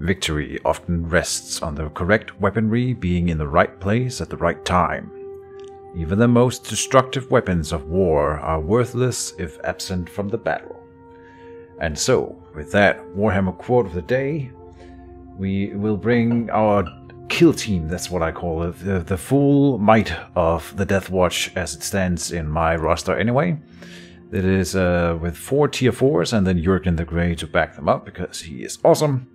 Victory often rests on the correct weaponry being in the right place at the right time. Even the most destructive weapons of war are worthless if absent from the battle. And so, with that Warhammer quote of the day, we will bring our kill team, that's what I call it, the full might of the Death Watch as it stands in my roster anyway. It is with 4 tier 4s and then Jurgen the Grey to back them up because he is awesome.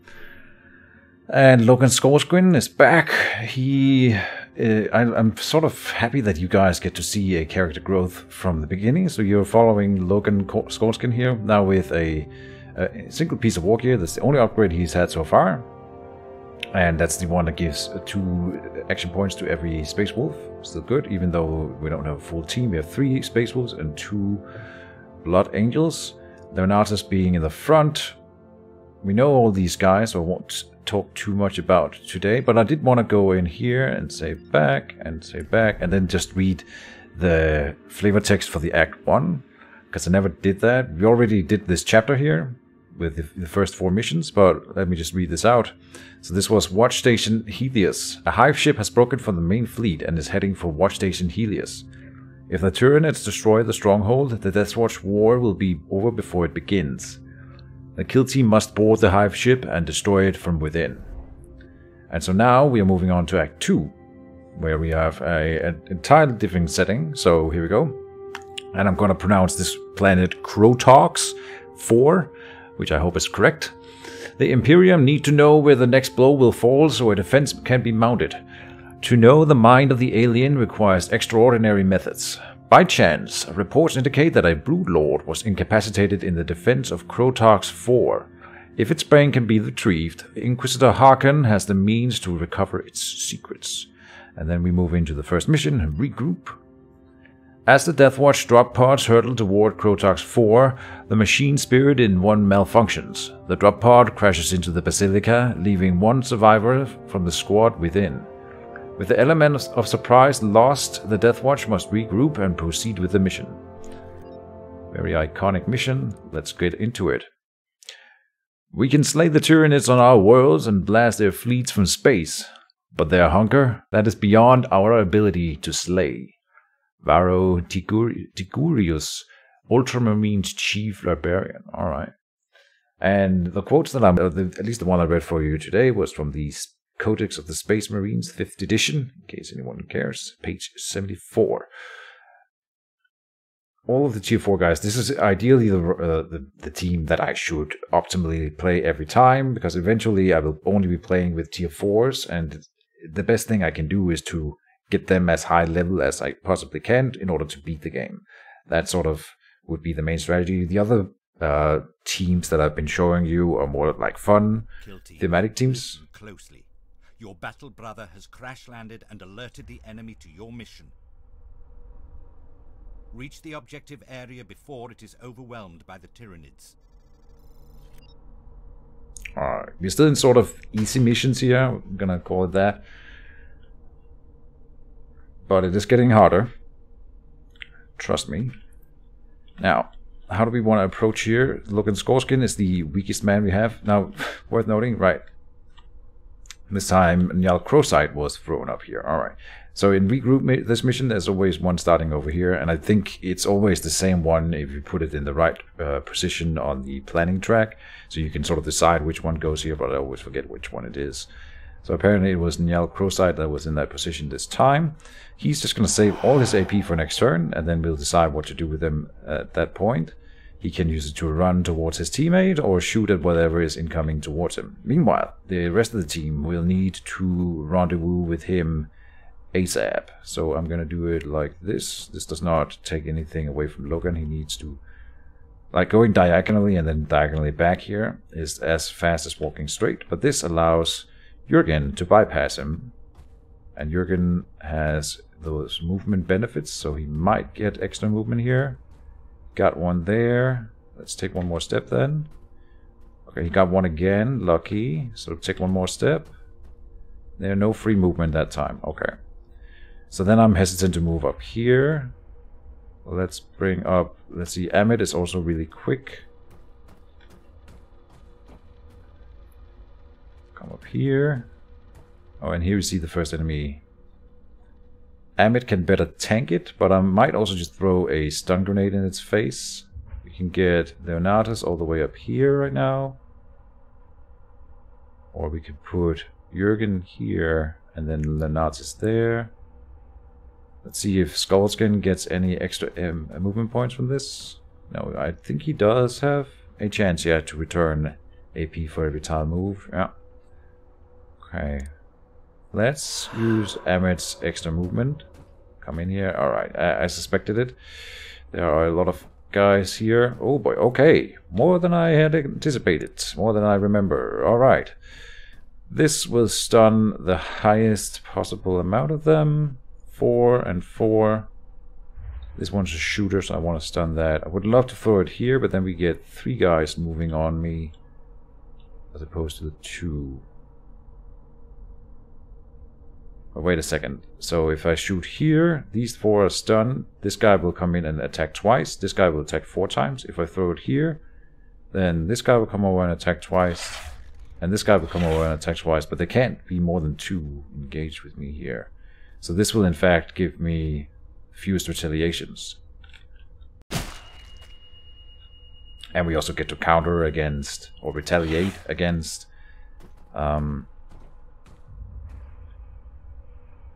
And Logan Skorskin is back. He... I'm sort of happy that you guys get to see a character growth from the beginning. So you're following Logan Skorskin here, now with a single piece of war gear. That's the only upgrade he's had so far. And that's the one that gives 2 action points to every Space Wolf. Still good, even though we don't have a full team. We have 3 Space Wolves and 2 Blood Angels. Leonatus being in the front. We know all these guys, so I won't talk too much about today, but I did want to go in here and say back, and then just read the flavor text for the Act 1, because I never did that. We already did this chapter here with the first 4 missions, but let me just read this out. So this was Watch Station Helios. A hive ship has broken from the main fleet and is heading for Watch Station Helios. If the Tyranids destroy the stronghold, the Death Watch war will be over before it begins. The kill team must board the hive ship and destroy it from within. And so now we are moving on to Act 2, where we have an entirely different setting. So here we go. And I'm going to pronounce this planet Crotox IV, which I hope is correct. The Imperium need to know where the next blow will fall so a defense can be mounted. To know the mind of the alien requires extraordinary methods. By chance, reports indicate that a Broodlord was incapacitated in the defense of Crotox IV. If its brain can be retrieved, Inquisitor Harkon has the means to recover its secrets. And then we move into the first mission and regroup. As the Death Watch drop pods hurtle toward Crotox IV, the machine spirit in one malfunctions. The drop pod crashes into the basilica, leaving one survivor from the squad within. With the element of surprise lost, the Death Watch must regroup and proceed with the mission. Very iconic mission. Let's get into it. We can slay the Tyranids on our worlds and blast their fleets from space, but their hunger, that is beyond our ability to slay. Varro Tigurius, Ultramarines Chief Librarian. All right. And the quotes that at least the one I read for you today was from these Codex of the Space Marines, 5th edition, in case anyone cares, page 74. All of the tier 4 guys, this is ideally the team that I should optimally play every time, because eventually I will only be playing with tier 4s, and the best thing I can do is to get them as high level as I possibly can in order to beat the game. That sort of would be the main strategy. The other teams that I've been showing you are more like fun, thematic teams. Closely. Your battle brother has crash-landed and alerted the enemy to your mission. Reach the objective area before it is overwhelmed by the Tyranids. Alright, we're still in sort of easy missions here, I'm gonna call it that. But it is getting harder. Trust me. Now, how do we want to approach here? Logan Skorskin is the weakest man we have. Now, worth noting, right. This time, Njal Krosite was thrown up here. All right. So in regroup this mission, there's always one starting over here, and I think it's always the same one if you put it in the right position on the planning track, so you can sort of decide which one goes here. But I always forget which one it is. So apparently, it was Njal Krosite that was in that position this time. He's just going to save all his AP for next turn, and then we'll decide what to do with him at that point. He can use it to run towards his teammate or shoot at whatever is incoming towards him. Meanwhile, the rest of the team will need to rendezvous with him ASAP. So I'm going to do it like this. This does not take anything away from Logan. He needs to... Like going diagonally and then diagonally back here is as fast as walking straight. But this allows Jurgen to bypass him. And Jurgen has those movement benefits, so he might get extra movement here. Got one there. Let's take one more step then. Okay, he got one again. Lucky. So take one more step. There are no free movement that time. Okay. So then I'm hesitant to move up here. Let's bring up... Let's see. Amit is also really quick. up here. Oh, and here we see the first enemy. Amit can better tank it, but I might also just throw a stun grenade in its face. We can get Leonatus all the way up here right now. Or we could put Jurgen here and then Leonatus there. Let's see if Skorskin gets any extra movement points from this. No, I think he does have a chance here to return AP for every tile move. Yeah. Okay. Let's use Amit's extra movement. Come in here. Alright, I suspected it. There are a lot of guys here. Oh boy, okay. More than I had anticipated. More than I remember. Alright. This will stun the highest possible amount of them. 4 and 4. This one's a shooter, so I want to stun that. I would love to throw it here, but then we get 3 guys moving on me. As opposed to the 2. Oh, wait a second. So if I shoot here, these 4 are stunned. This guy will come in and attack twice. This guy will attack 4 times. If I throw it here, then this guy will come over and attack twice. And this guy will come over and attack twice. But they can't be more than 2 engaged with me here. So this will in fact give me fused retaliations. And we also get to counter against, or retaliate against,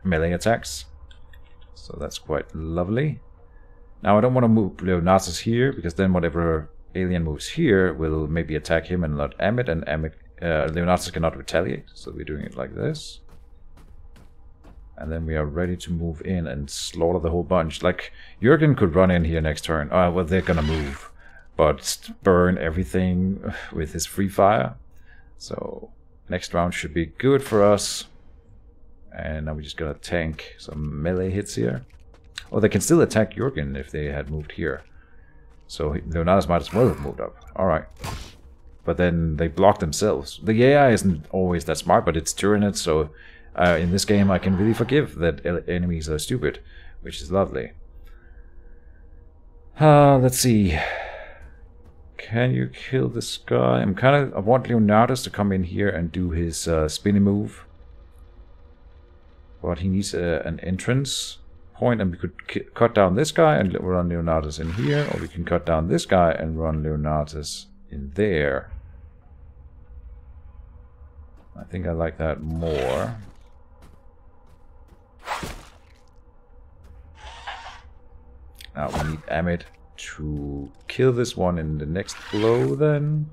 melee attacks. So that's quite lovely. Now I don't want to move Leonatus here, because then whatever alien moves here will maybe attack him and not Amit, and Leonatus cannot retaliate. So we're doing it like this. And then we are ready to move in and slaughter the whole bunch. Like, Jurgen could run in here next turn. Oh, well, they're gonna move. But burn everything with his free fire. So, next round should be good for us. And now we're just gonna tank some melee hits here. Oh, they can still attack Jurgen if they had moved here. So, Leonatus might as well have moved up. Alright. But then they block themselves. The AI isn't always that smart, but it's Tyranids, so... in this game, I can really forgive that enemies are stupid, which is lovely. Let's see. Can you kill this guy? I want Leonatus to come in here and do his spinny move, but he needs an entrance point, and we could cut down this guy and run Leonatus in here, or we can cut down this guy and run Leonatus in there. I think I like that more. Now we need Amit to kill this one in the next blow then.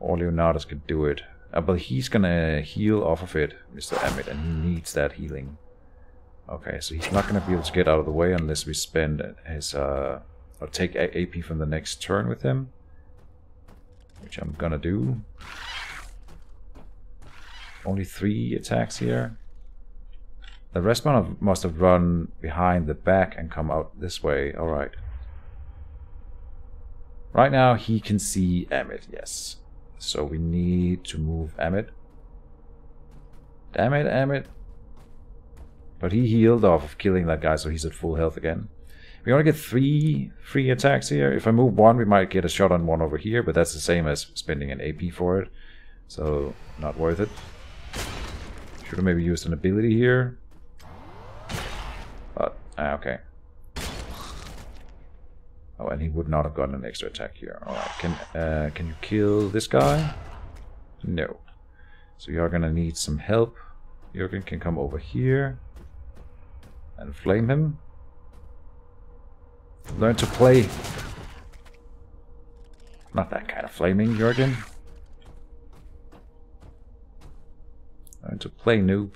Or Leonatus could do it. But he's gonna heal off of it, Mr. Amit, and he needs that healing. Okay, so he's not gonna be able to get out of the way unless we spend his or take AP from the next turn with him. Which I'm gonna do. Only 3 attacks here. The rest must have run behind the back and come out this way. Alright. Right now he can see Amit, yes. So we need to move Amit. Damn it, Amit. But he healed off of killing that guy, so he's at full health again. We only get 3 free attacks here. If I move 1, we might get a shot on 1 over here, but that's the same as spending an AP for it. So, not worth it. Should have maybe used an ability here. But, okay. Oh, and he would not have gotten an extra attack here. Alright, can you kill this guy? No. So you're gonna need some help. Jurgen can come over here. And flame him. Learn to play. Not that kind of flaming, Jurgen. Learn to play, noob.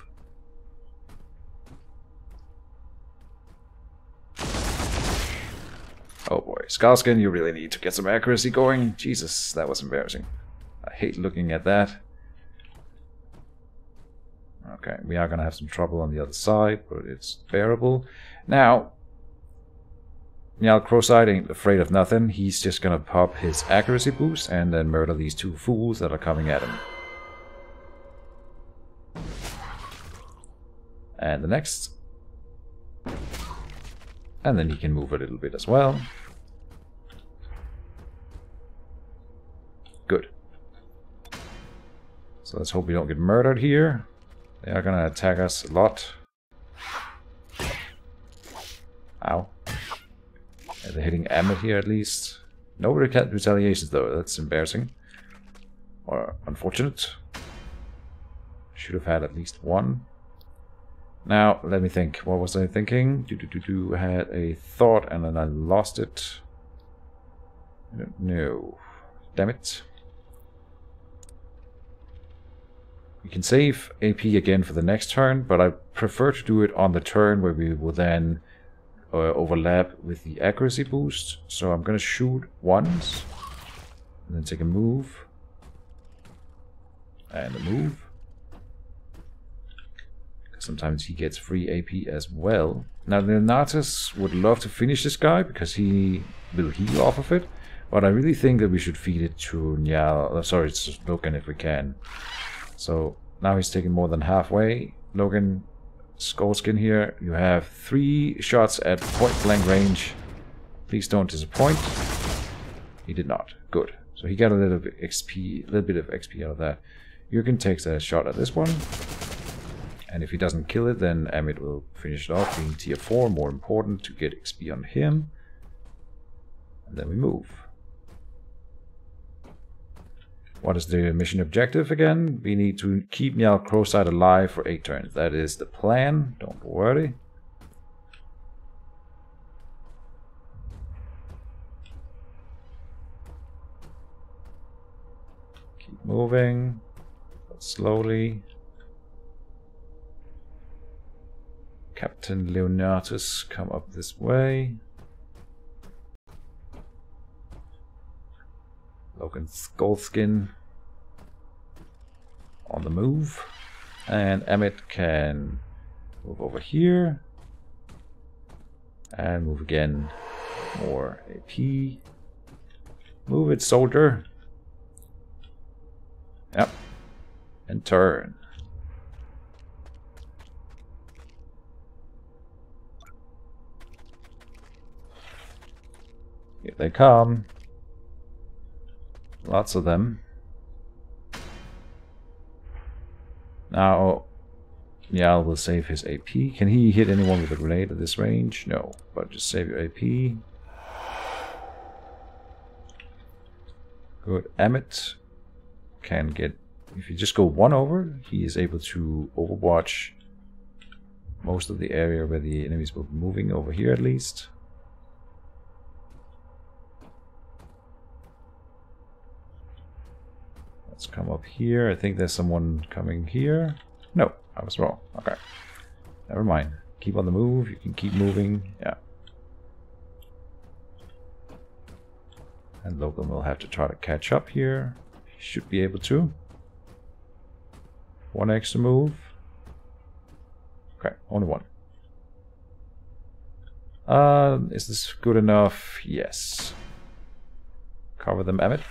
Oh boy, Skorskin, you really need to get some accuracy going. Jesus, that was embarrassing. I hate looking at that. Okay, we are going to have some trouble on the other side, but it's bearable. Now, Njal Krosite ain't afraid of nothing. He's just going to pop his accuracy boost and then murder these 2 fools that are coming at him. And the next... And then he can move a little bit as well. Good. So let's hope we don't get murdered here. They are gonna attack us a lot. Ow. Yeah, they're hitting Amit here at least. No retaliations though, that's embarrassing. Or unfortunate. Should have had at least one. Now, let me think. What was I thinking? I had a thought and then I lost it. I don't know. Damn it. We can save AP again for the next turn, but I prefer to do it on the turn where we will then overlap with the accuracy boost. So I'm going to shoot once, and then take a move. And a move. Sometimes he gets free AP as well. Now Leonatus would love to finish this guy because he will heal off of it, but I really think that we should feed it to Njal. Sorry, it's just Logan if we can. So now he's taking more than halfway. Logan Skorskin here. You have 3 shots at point blank range. Please don't disappoint. He did not. Good. So he got a little bit XP, out of that. Jurgen takes a shot at this one. And if he doesn't kill it, then Amit will finish it off, being tier 4, more important to get XP on him. And then we move. What is the mission objective again? We need to keep Njal Krosite alive for 8 turns. That is the plan, don't worry. Keep moving, but slowly. Captain Leonatus, come up this way. Logan Skorskin on the move. And Amit can move over here. And move again. More AP. Move it, soldier. Yep. And turn. Here they come. Lots of them. Now, Njal will save his AP. Can he hit anyone with a grenade at this range? No, but just save your AP. Good. Amit can get... If you just go one over, he is able to overwatch most of the area where the enemies will be moving, over here at least. Let's come up here. I think there's someone coming here. No, I was wrong. Okay. Never mind. Keep on the move. You can keep moving. Yeah. And Logan will have to try to catch up here. He should be able to. One extra move. Okay, only one. Is this good enough? Yes. Cover them, Amit.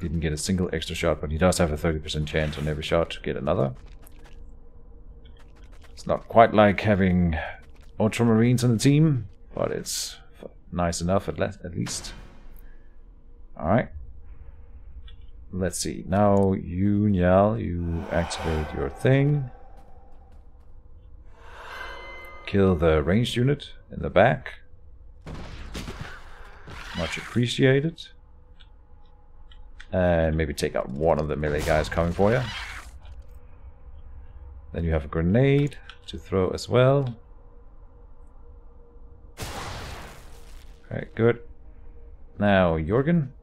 Didn't get a single extra shot, but he does have a 30% chance on every shot to get another. It's not quite like having Ultramarines on the team, but it's nice enough at least. Alright. Let's see. Now you, Njal, you activate your thing. Kill the ranged unit in the back. Much appreciated. And maybe take out one of the melee guys coming for you. Then you have a grenade to throw as well. Okay, good. Now, Jurgen,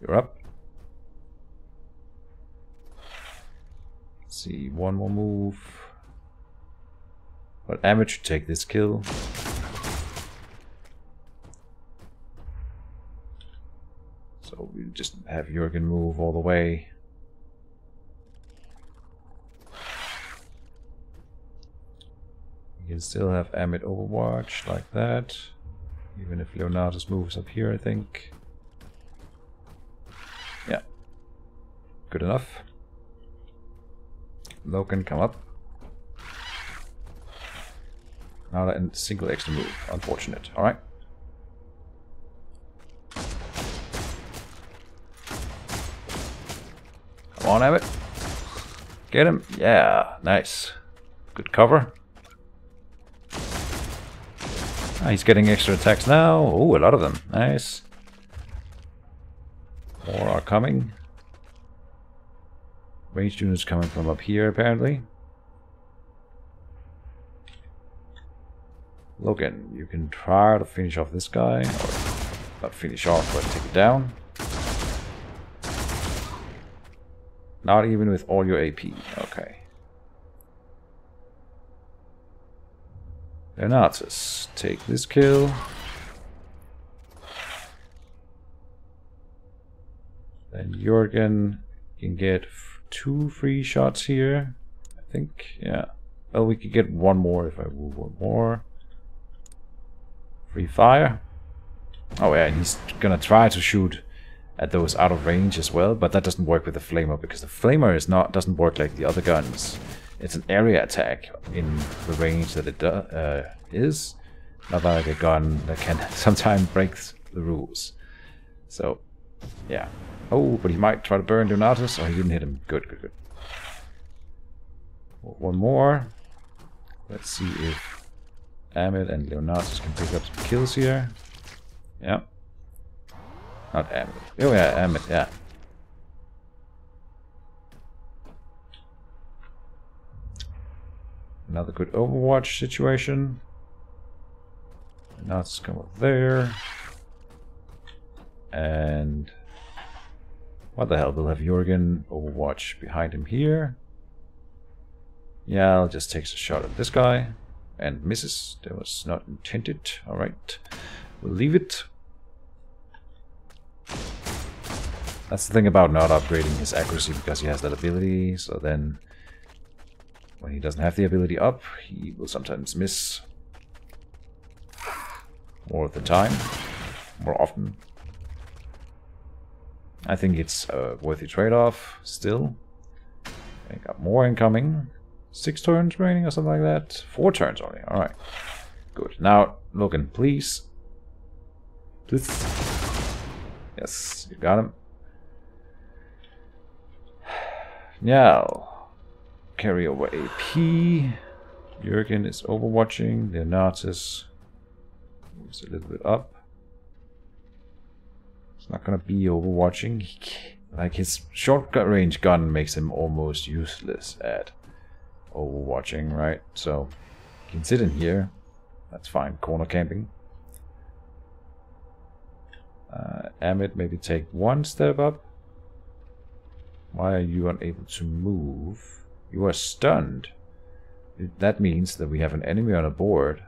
you're up. Let's see, one more move. But Amit should take this kill. So we just have Jurgen move all the way. You can still have Amit overwatch like that. Even if Leonatus moves up here, I think. Yeah. Good enough. Logan, come up. Not a single extra move. Unfortunate. Alright. Come on, Amit. Get him. Yeah. Nice. Good cover. Ah, he's getting extra attacks now. Oh, a lot of them. Nice. More are coming. Ranged units coming from up here, apparently. Logan, you can try to finish off this guy, or not finish off, but take it down. Not even with all your AP, okay. Leonatus, take this kill. Then Jurgen can get 2 free shots here, I think, yeah. Well, we could get one more if I move one more. Free fire. Oh yeah, and he's gonna try to shoot at those out of range as well, but that doesn't work with the flamer because the flamer is not doesn't work like the other guns. It's an area attack in the range that it is, not like a gun that can sometimes break the rules. So yeah. Oh, but he might try to burn Leonatus. Oh, he didn't hit him. Good, good, good. One more. Let's see if Amit and Leonatus can pick up some kills here. Yeah. Not Amit. Oh yeah, Amit, yeah. Another good Overwatch situation. Leonatus come up there. And what the hell? We'll have Jurgen Overwatch behind him here. Yeah, I'll just take a shot at this guy. And misses. That was not intended. Alright. We'll leave it. That's the thing about not upgrading his accuracy because he has that ability. So then when he doesn't have the ability up, he will sometimes miss. More of the time. More often. I think it's a worthy trade-off still. I got more incoming. 6 turns remaining or something like that? 4 turns only. Alright. Good. Now, Logan, please. Please. Yes, you got him. Now, carry over AP. Jurgen is overwatching. Leonatus moves a little bit up. It's not going to be overwatching. Like his shortcut range gun makes him almost useless at overwatching, right? So you can sit in here. That's fine. Corner camping. Amit, maybe take one step up. Why are you unable to move? You are stunned. That means that we have an enemy on a board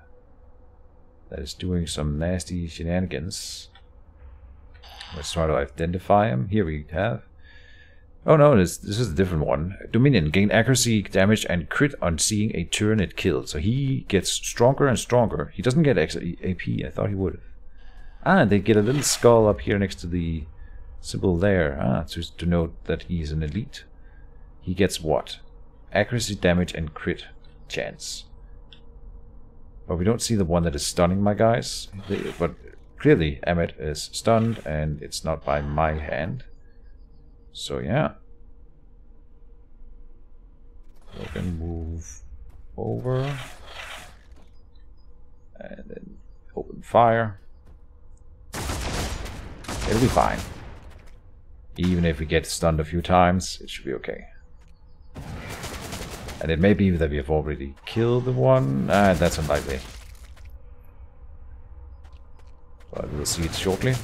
that is doing some nasty shenanigans. Let's try to identify him. Here we have. Oh no, this is a different one. Dominion, gain accuracy, damage, and crit on seeing a Tyranid killed. So he gets stronger and stronger. He doesn't get extra AP, I thought he would. Ah, they get a little skull up here next to the symbol there. Ah, to note that he's an elite. He gets what? Accuracy, damage, and crit chance. But we don't see the one that is stunning my guys. But clearly, Amit is stunned, and it's not by my hand. So yeah, we can move over and then open fire. It'll be fine. Even if we get stunned a few times, it should be okay. And it may be that we have already killed the one. Ah, that's unlikely. But we'll see it shortly.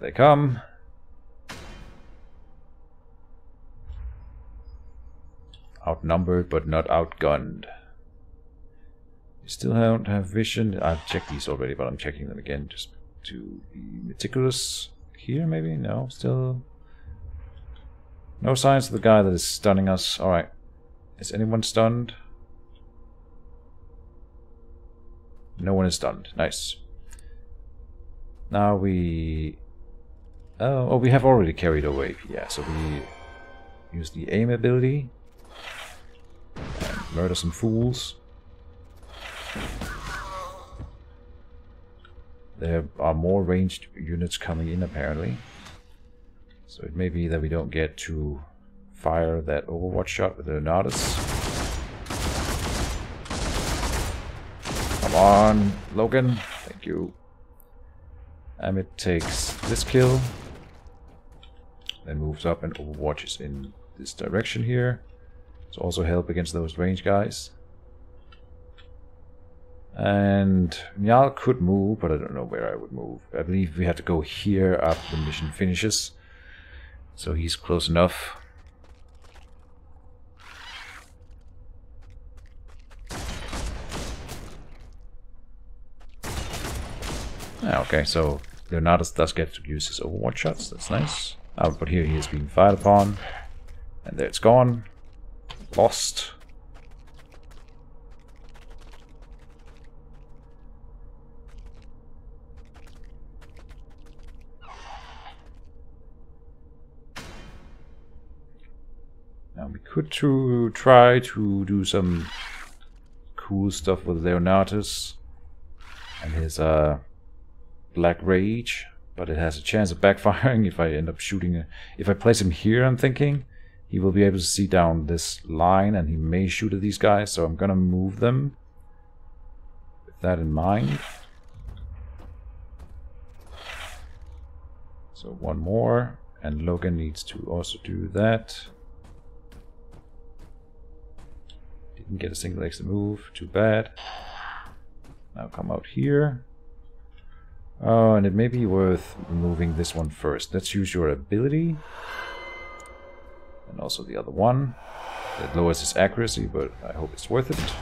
They come. Outnumbered but not outgunned. You still don't have vision. I've checked these already, but I'm checking them again just to be meticulous. Here maybe? No, still no signs of the guy that is stunning us. Alright. Is anyone stunned? No one is stunned. Nice. Now we... oh, we have already carried our wave. Yeah, so we use the aim ability. Murder some fools. There are more ranged units coming in, apparently. So it may be that we don't get to fire that overwatch shot with the Leonatus. Come on, Logan. Thank you. Amit takes this kill. Then moves up and overwatches in this direction here. It's also help against those range guys. And Njal could move, but I don't know where I would move. I believe we have to go here after the mission finishes. So he's close enough. Ah, okay, so Leonatus does get to use his overwatch shots, that's nice. But here he is being fired upon. And there it's gone. Lost. Now we could try to do some cool stuff with Leonatus and his Black Rage, but it has a chance of backfiring if I end up shooting. If I place him here, I'm thinking he will be able to see down this line and he may shoot at these guys, so I'm gonna move them with that in mind. So one more, and Logan needs to also do that. Didn't get a single extra move, too bad. Now come out here. Oh, and it may be worth moving this one first. Let's use your ability. And also the other one. That lowers his accuracy, but I hope it's worth it.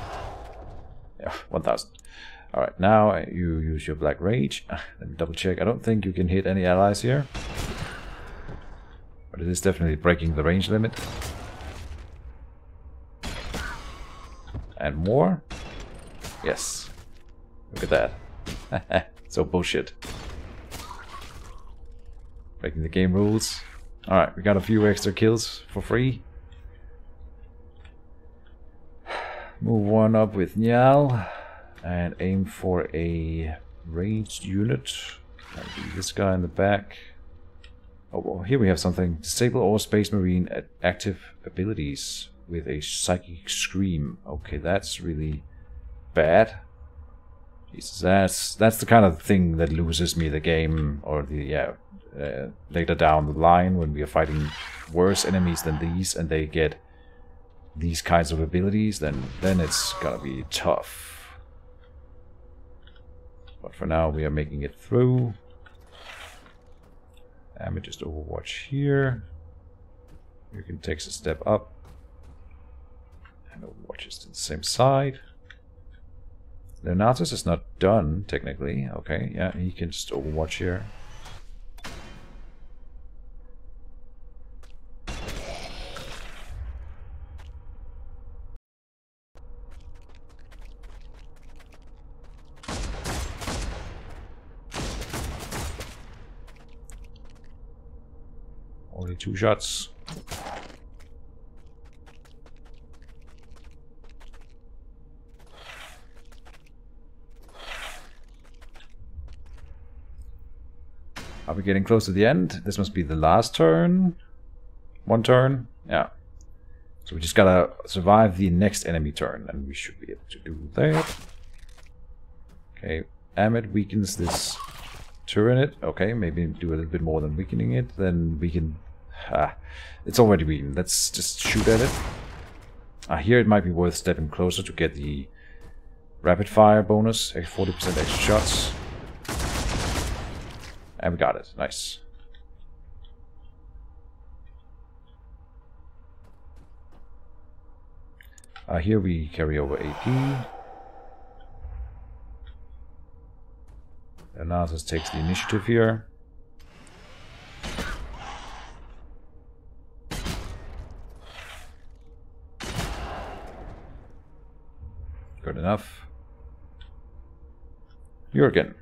Yeah, 1000. Alright, now you use your Black Rage. Let me double check. I don't think you can hit any allies here. But it is definitely breaking the range limit. And more. Yes. Look at that. So bullshit. Breaking the game rules. Alright, we got a few extra kills for free. Move one up with Njal. And aim for a ranged unit. This guy in the back. Oh, well, here we have something. Disable all Space Marine at active abilities with a Psychic Scream. Okay, that's really bad. Jesus, that's the kind of thing that loses me the game, or the later down the line when we are fighting worse enemies than these and they get these kinds of abilities, then it's gonna be tough. But for now we are making it through. And we just overwatch here. You can take a step up and overwatch is to the same side. Leonatus is not done, technically. Okay, yeah, he can just overwatch here. Only 2 shots. Are we getting close to the end? This must be the last turn. One turn? Yeah. So we just gotta survive the next enemy turn, and we should be able to do that. Okay, Amit weakens this Tyranid. Okay, maybe do a little bit more than weakening it. Then we can... it's already weakened. Let's just shoot at it. Here it might be worth stepping closer to get the rapid fire bonus. 40% extra shots. And we got it. Nice. Here we carry over AP. Leonatus takes the initiative here. Good enough. Jurgen,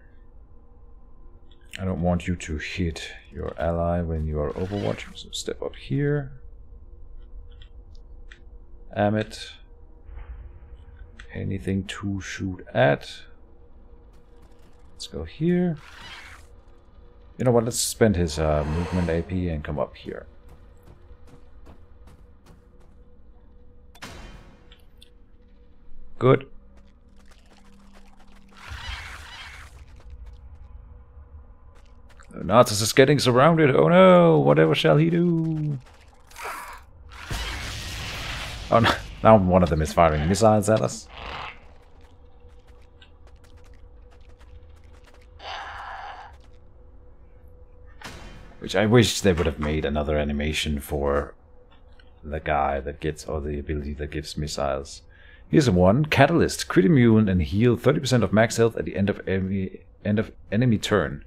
I don't want you to hit your ally when you are overwatching, so step up here. Amit, anything to shoot at? Let's go here. You know what, let's spend his movement AP and come up here. Good. Leonatus is getting surrounded. Oh no, whatever shall he do? Oh no, now one of them is firing missiles at us. Which I wish they would have made another animation for the guy that gets, or the ability that gives missiles. Here's one, Catalyst, crit immune and heal 30% of max health at the end of enemy turn.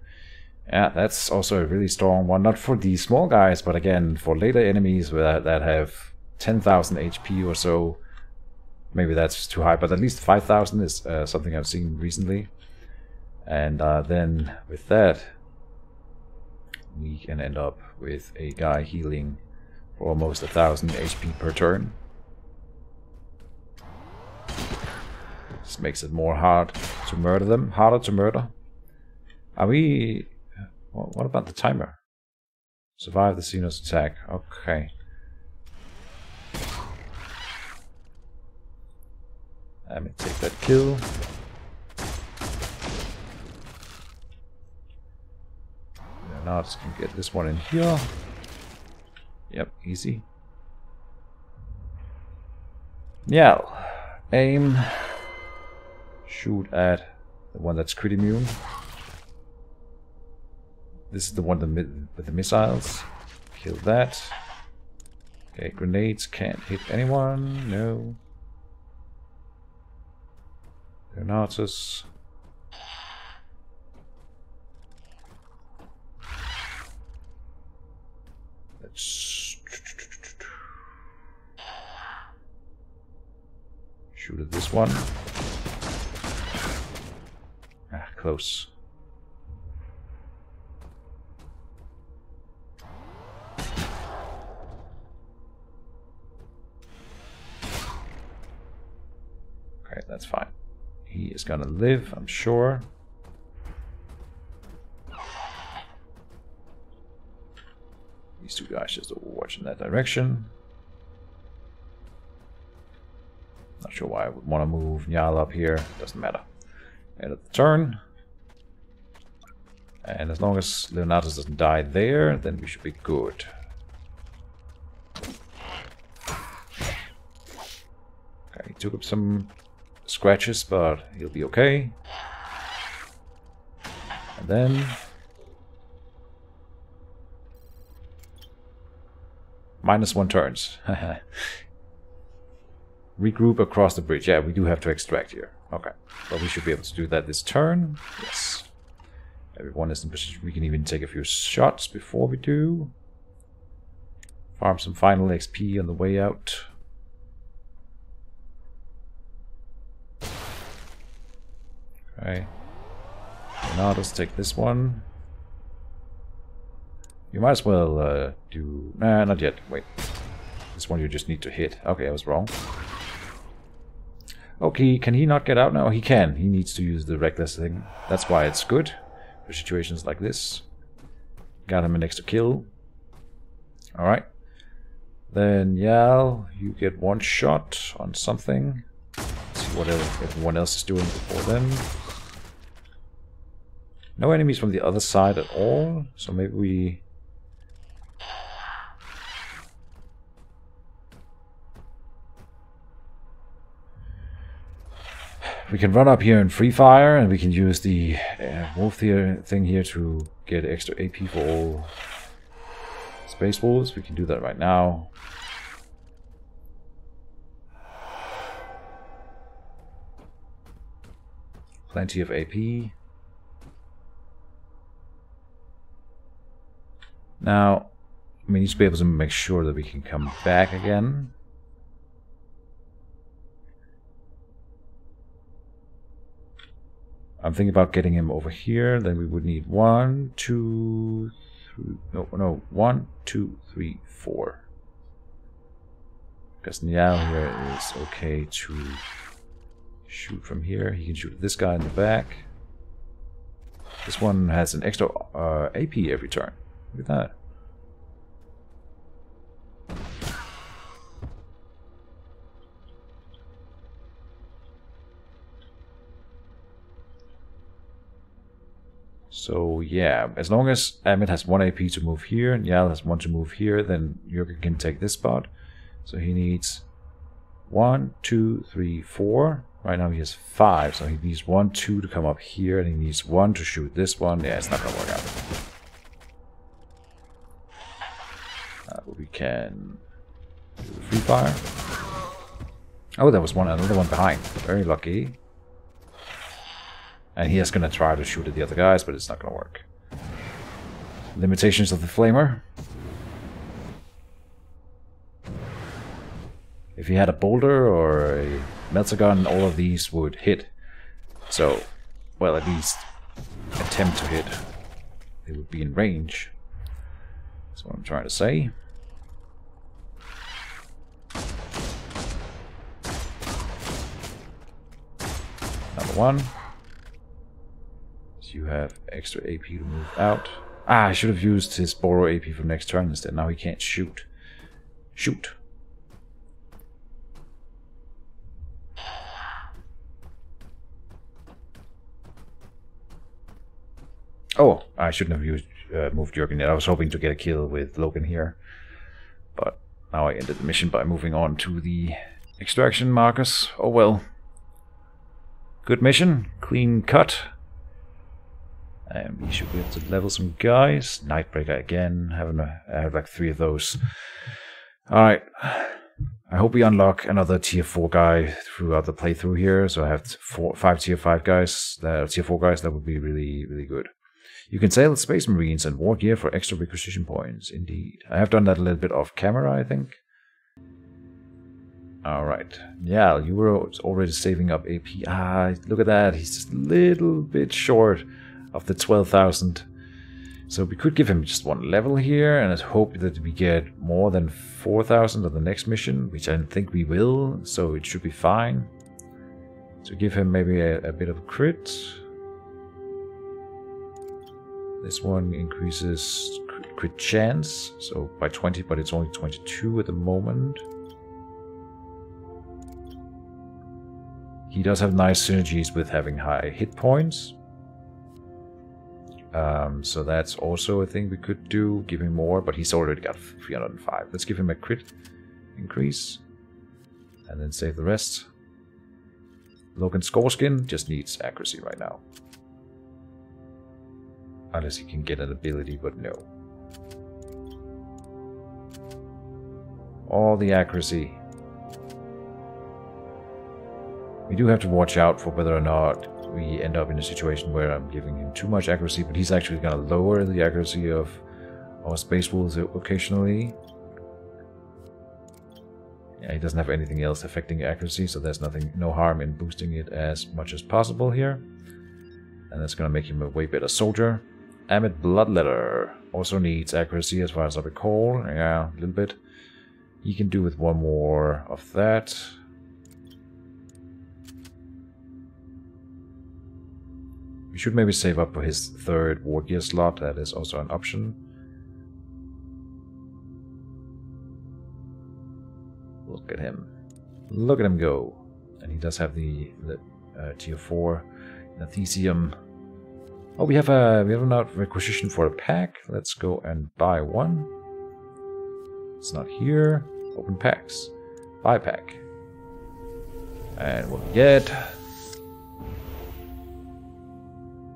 Yeah, that's also a really strong one, not for the small guys, but again, for later enemies that have 10,000 HP or so. Maybe that's too high, but at least 5,000 is something I've seen recently. And then with that, we can end up with a guy healing for almost 1,000 HP per turn. This makes it more hard to murder them, harder to murder. Are we... what about the timer? Survive the Xenos attack. Okay. Let me take that kill. Now just can get this one in here. Yep, easy. Yeah. Aim. Shoot at the one that's crit immune. This is the one with the missiles. Kill that. Okay, grenades can't hit anyone. No. Leonatus. Let's shoot at this one. Ah, close. Okay, that's fine. He is gonna live, I'm sure. These two guys just overwatch in that direction. Not sure why I would want to move Njal up here. Doesn't matter. End of the turn. And as long as Leonatus doesn't die there, then we should be good. Okay, he took up some scratches, but he'll be okay. And then... -1 turns. Regroup across the bridge. Yeah, we do have to extract here. Okay. But we should be able to do that this turn. Yes. Everyone is in position. We can even take a few shots before we do. Farm some final XP on the way out. Okay. Now let's take this one. You might as well do... Nah, not yet. Wait. This one you just need to hit. Okay, I was wrong. Okay, can he not get out now? He can. He needs to use the reckless thing. That's why it's good for situations like this. Got him an extra kill. Alright. Then, Njal, you get one shot on something. Let's see what everyone else is doing before them. No enemies from the other side at all, so maybe we... We can run up here and free fire, and we can use the wolf here, thing here to get extra AP for all Space Wolves. We can do that right now. Plenty of AP. Now, we need to be able to make sure that we can come back again. I'm thinking about getting him over here. Then we would need 1, 2, 3, 4. Because Njal here is okay to shoot from here. He can shoot this guy in the back. This one has an extra AP every turn. Look at that. So yeah, as long as Amit has 1 AP to move here, and Njal has 1 to move here, then Jurgen can take this spot. So he needs 1, 2, 3, 4. Right now he has 5, so he needs 1, 2 to come up here, and he needs 1 to shoot this one. Yeah, it's not gonna work out. We can do the free fire. Oh, there was another one behind. Very lucky. And he is gonna try to shoot at the other guys, but it's not gonna work. Limitations of the flamer. If he had a boulder or a Meltagun, all of these would hit. So, well, at least attempt to hit. They would be in range. That's what I'm trying to say. Another one. So you have extra AP to move out. Ah, I should have used his borrow AP for next turn instead. Now he can't shoot. Shoot. Oh, I shouldn't have moved Jurgen yet. I was hoping to get a kill with Logan here. But now I ended the mission by moving on to the extraction markers. Oh well. Good mission. Clean cut. And we should be able to level some guys. Nightbreaker again. I have like 3 of those. Alright. I hope we unlock another tier 4 guy throughout the playthrough here. So I have 5 tier 5 guys. Tier 4 guys. That would be really, really good. You can sell Space Marines and War Gear for extra requisition points, indeed. I have done that a little bit off camera, I think. Alright. Yeah, you were already saving up AP. Ah, look at that. He's just a little bit short of the 12,000. So we could give him just 1 level here, and I hope that we get more than 4,000 on the next mission, which I don't think we will, so it should be fine. So give him maybe a bit of a crit. This one increases crit chance, so by 20, but it's only 22 at the moment. He does have nice synergies with having high hit points. So that's also a thing we could do, give him more, but he's already got 305. Let's give him a crit increase, and then save the rest. Logan Skorskin just needs accuracy right now. Unless he can get an ability, but no. All the accuracy. We do have to watch out for whether or not we end up in a situation where I'm giving him too much accuracy, but he's actually going to lower the accuracy of our Space Wolves occasionally. Yeah, he doesn't have anything else affecting accuracy, so there's no harm in boosting it as much as possible here. And that's going to make him a way better soldier. Amit Bloodletter also needs accuracy as far as I recall. Yeah, a little bit. He can do with 1 more of that. We should maybe save up for his 3rd War Gear slot. That is also an option. Look at him. Look at him go. And he does have the tier 4. Athesium. Oh, we have an out requisition for a pack. Let's go and buy 1. It's not here. Open packs. Buy pack. And what we get?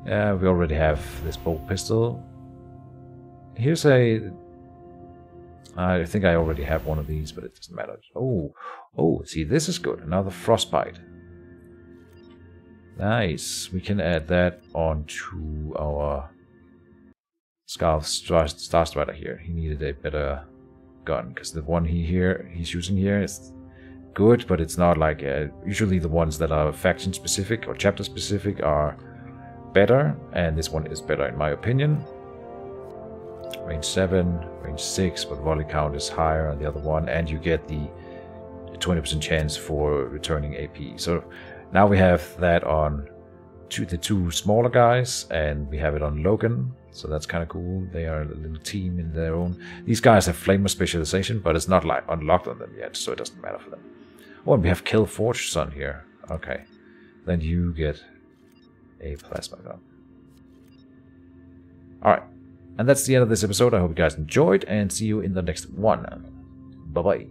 Yeah, we already have this bolt pistol. Here's a. I think I already have 1 of these, but it doesn't matter. Oh, see, this is good. Another frostbite. Nice. We can add that onto our Scarf Starstrider here. He needed a better gun because the one he's using here is good, but it's not like usually the ones that are faction specific or chapter specific are better, and this one is better in my opinion. Range 7, range 6, but volley count is higher on the other one, and you get the 20% chance for returning AP. So now we have that on the two smaller guys, and we have it on Logan, so that's kind of cool. They are a little team in their own. These guys have Flamer specialization, but it's not like unlocked on them yet, so it doesn't matter for them. Oh, and we have Killforge on here. Okay, then you get a plasma gun. Alright, and that's the end of this episode. I hope you guys enjoyed, and see you in the next one. Bye-bye.